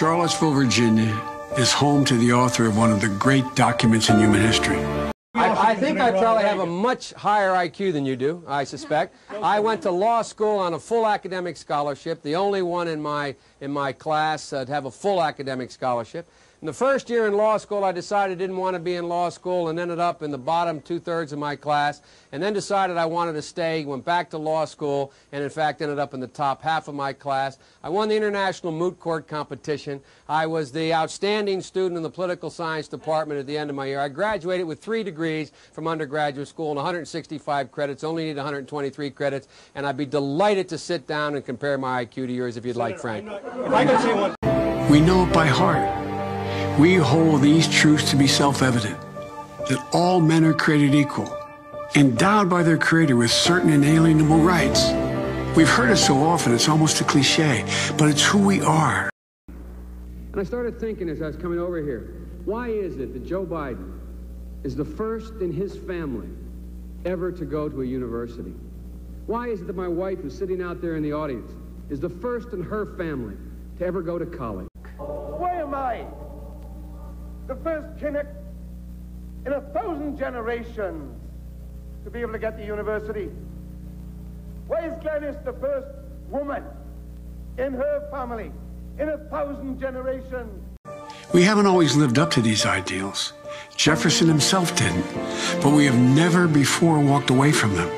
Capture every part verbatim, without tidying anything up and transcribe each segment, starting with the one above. Charlottesville, Virginia is home to the author of one of the great documents in human history. I, I think I probably have a much higher I Q than you do, I suspect. I went to law school on a full academic scholarship, the only one in my, in my class uh, to have a full academic scholarship. In the first year in law school, I decided I didn't want to be in law school and ended up in the bottom two-thirds of my class, and then decided I wanted to stay, went back to law school, and in fact ended up in the top half of my class. I won the international moot court competition. I was the outstanding student in the political science department at the end of my year. I graduated with three degrees from undergraduate school and one hundred sixty-five credits, only need one hundred twenty-three credits, and I'd be delighted to sit down and compare my I Q to yours if you'd like, Frank. If I could say one. We know it by heart. We hold these truths to be self-evident, that all men are created equal, endowed by their Creator with certain inalienable rights. We've heard it so often, it's almost a cliche, but it's who we are. And I started thinking as I was coming over here, why is it that Joe Biden is the first in his family ever to go to a university? Why is it that my wife, who's sitting out there in the audience, is the first in her family to ever go to college? Why am I the first Kinnock in a thousand generations to be able to get to university? Why is Gladys the first woman in her family in a thousand generations? We haven't always lived up to these ideals. Jefferson himself didn't, but we have never before walked away from them.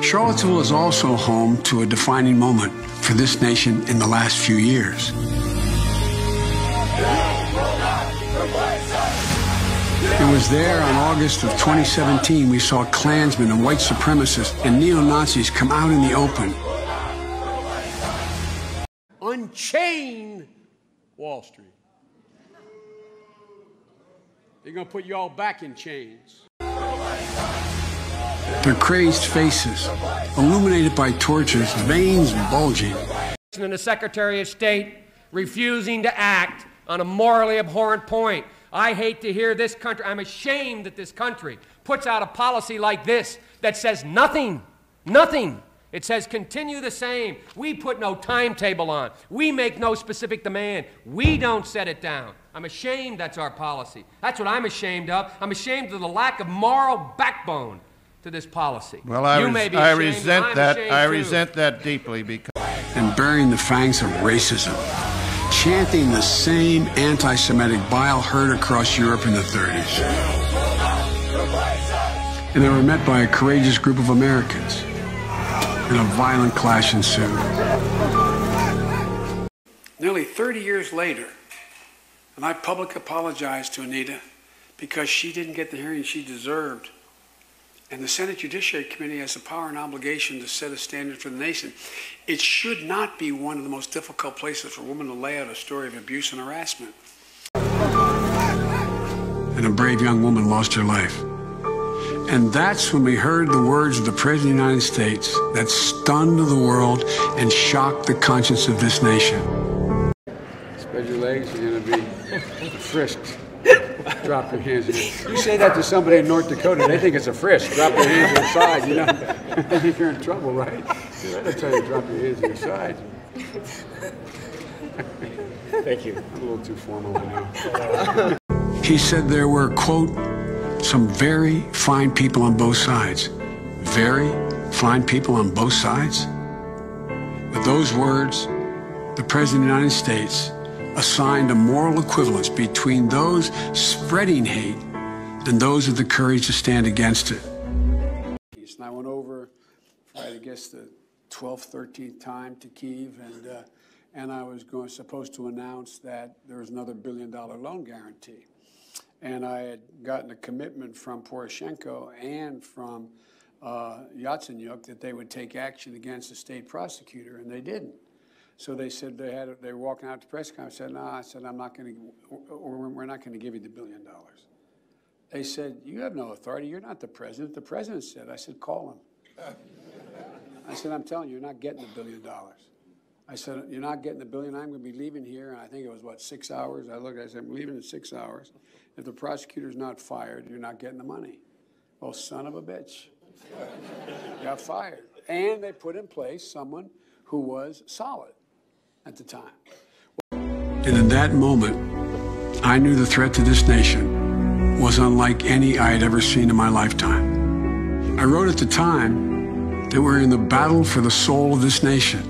Charlottesville is also home to a defining moment for this nation in the last few years. It was there on August of twenty seventeen we saw Klansmen and white supremacists and neo-Nazis come out in the open. Unchain Wall Street. They're going to put you all back in chains. Their crazed faces, illuminated by torches, veins bulging. And the Secretary of State refusing to act on a morally abhorrent point. I hate to hear this country, I'm ashamed that this country puts out a policy like this that says nothing, nothing. It says continue the same. We put no timetable on. We make no specific demand. We don't set it down. I'm ashamed that's our policy. That's what I'm ashamed of. I'm ashamed of the lack of moral backbone to this policy. Well, I, you res may be I resent that. I too. resent that deeply because... And burying the fangs of racism. Chanting the same anti-Semitic bile heard across Europe in the thirties. And they were met by a courageous group of Americans. And a violent clash ensued. Nearly thirty years later, and I publicly apologized to Anita because she didn't get the hearing she deserved. And the Senate Judiciary Committee has the power and obligation to set a standard for the nation. It should not be one of the most difficult places for women to lay out a story of abuse and harassment. And a brave young woman lost her life. And that's when we heard the words of the President of the United States that stunned the world and shocked the conscience of this nation. Spread your legs, you're going to be frisked. Drop your hands. You say that to somebody in North Dakota, they think it's a frisk. Drop your hands to your side, you know. They think you're in trouble, right? They'll tell you to drop your hands to your side. Thank you. I'm a little too formal, I know. He said there were, quote, some very fine people on both sides. Very fine people on both sides? With those words, the President of the United States assigned a moral equivalence between those spreading hate and those with the courage to stand against it. And I went over, I guess, the twelfth, thirteenth time to Kiev, and, uh, and I was going, supposed to announce that there was another billion dollar loan guarantee. And I had gotten a commitment from Poroshenko and from uh, Yatsenyuk that they would take action against the state prosecutor, and they didn't. So they said they had. They were walking out to press conference. I said, "No," nah. I said, "I'm not going to. We're not going to give you the billion dollars." They said, "You have no authority. You're not the president." The president said, "I said, call him." I said, "I'm telling you, you're not getting the billion dollars." I said, "You're not getting the billion. I'm going to be leaving here." And I think it was what six hours. I looked. I said, "I'm leaving in six hours. If the prosecutor's not fired, you're not getting the money." Well, son of a bitch, got fired, and they put in place someone who was solid at the time. And in that moment, I knew the threat to this nation was unlike any I had ever seen in my lifetime. I wrote at the time that we're in the battle for the soul of this nation.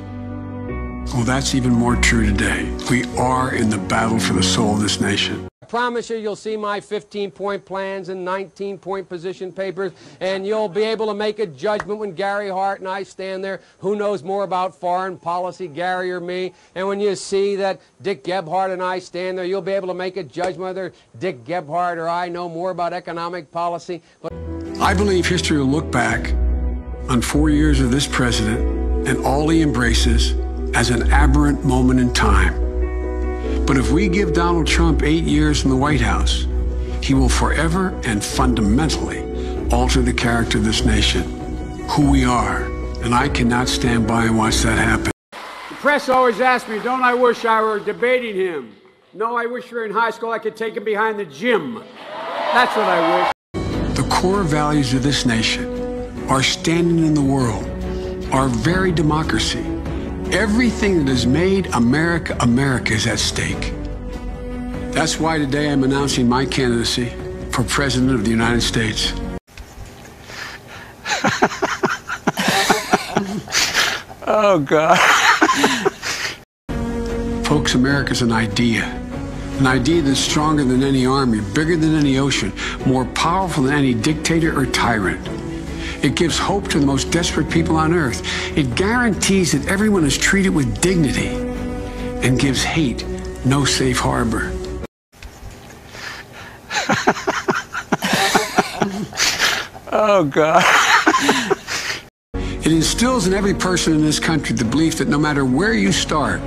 Well, that's even more true today. We are in the battle for the soul of this nation. I promise you, you'll see my fifteen-point plans and nineteen-point position papers, and you'll be able to make a judgment when Gary Hart and I stand there. Who knows more about foreign policy, Gary or me? And when you see that Dick Gephardt and I stand there, you'll be able to make a judgment whether Dick Gephardt or I know more about economic policy. But I believe history will look back on four years of this president and all he embraces as an aberrant moment in time. But if we give Donald Trump eight years in the White House, he will forever and fundamentally alter the character of this nation, who we are, and I cannot stand by and watch that happen. The press always asks me, don't I wish I were debating him? No, I wish we were in high school, I could take him behind the gym. That's what I wish. The core values of this nation, our standing in the world, our very democracy, everything that has made America, America is at stake. That's why today I'm announcing my candidacy for President of the United States. Oh, God. Folks, America's an idea. An idea that's stronger than any army, bigger than any ocean, more powerful than any dictator or tyrant. It gives hope to the most desperate people on earth. It guarantees that everyone is treated with dignity and gives hate no safe harbor. Oh, God. It instills in every person in this country the belief that no matter where you start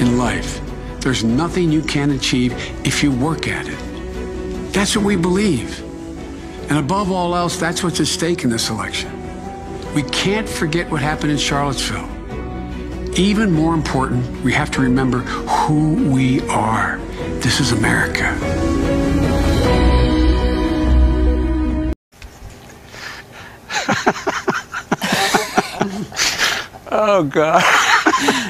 in life, there's nothing you can't achieve if you work at it. That's what we believe. And above all else, that's what's at stake in this election. We can't forget what happened in Charlottesville. Even more important, we have to remember who we are. This is America. Oh, God.